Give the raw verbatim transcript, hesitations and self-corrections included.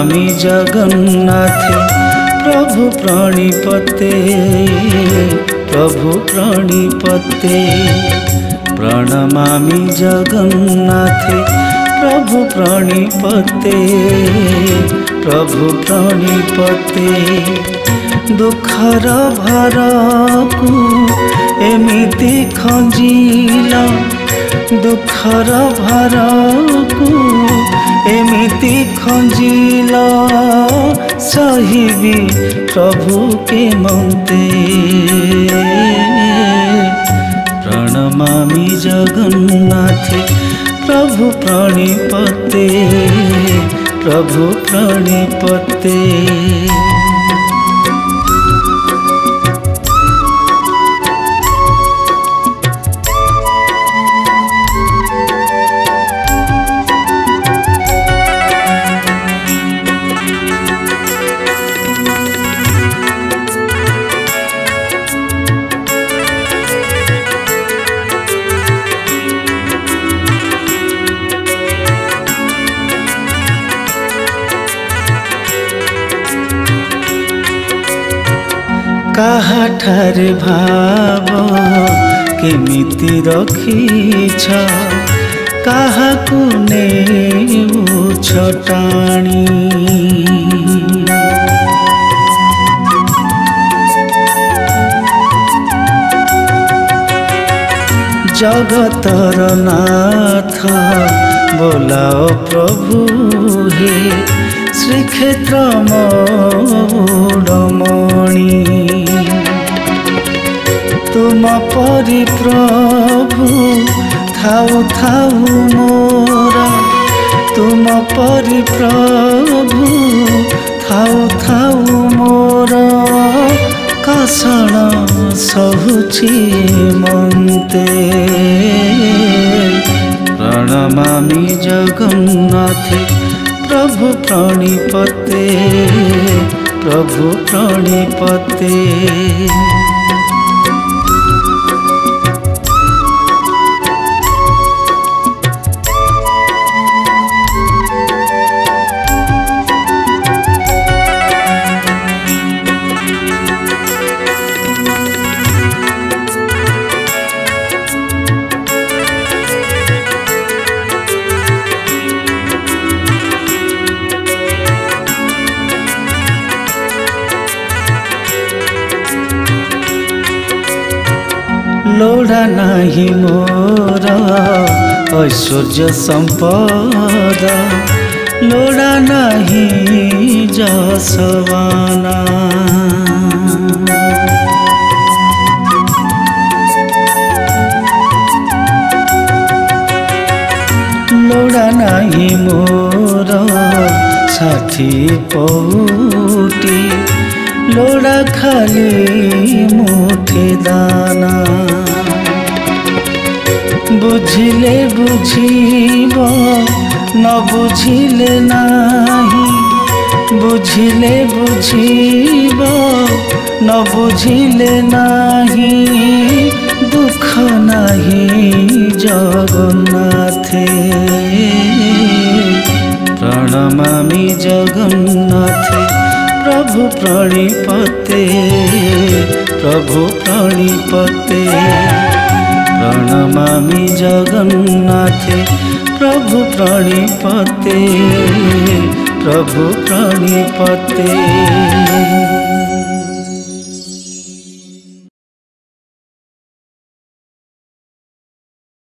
प्रणामी जगन्नाथे प्रभु प्रणिपते प्रभु प्रणिपते प्रणमामि जगन्नाथे प्रभु प्रणिपते प्रभु प्रणिपते दुखर भारकु एमिति खंजिला दुखर भारकु एमिति खंजिला सहिबी प्रभु के मन्ते प्रणमामि जगन्नाथे प्रभु प्रणिपते प्रभु प्रणिपते काहा ठारे भाव केमिति रखीछ काहा कुने छटाणी जगतर नाथ बोलाओ प्रभु हे श्रीक्षेत्र मोडमणि तुम परि प्रभु थाऊ थाऊ मोरा तुम परि प्रभु थाऊ थाऊ मोरा कासण सहुछि मन्ते प्रणमामि जगन्नाथे प्रभु प्रणिपते प्रभु प्रणिपते लोड़ा नाही मोरा ऐश्वर्य संपदा लोड़ा नाही जसवाना लोड़ा नाही मोरा साथी पौटी लोड़ा खाली मुठे दाना बुझिले बुझीब न बुझिले नाही बुझिले बुझीब न बुझिले नाही दुख नाही जगन्नाथे प्रणमामि जगन्नाथे प्रभु प्रणिपते प्रभु प्रणिपते प्रणमामि जगन्नाथे प्रभु प्रणिपते प्रभु प्रणिपते।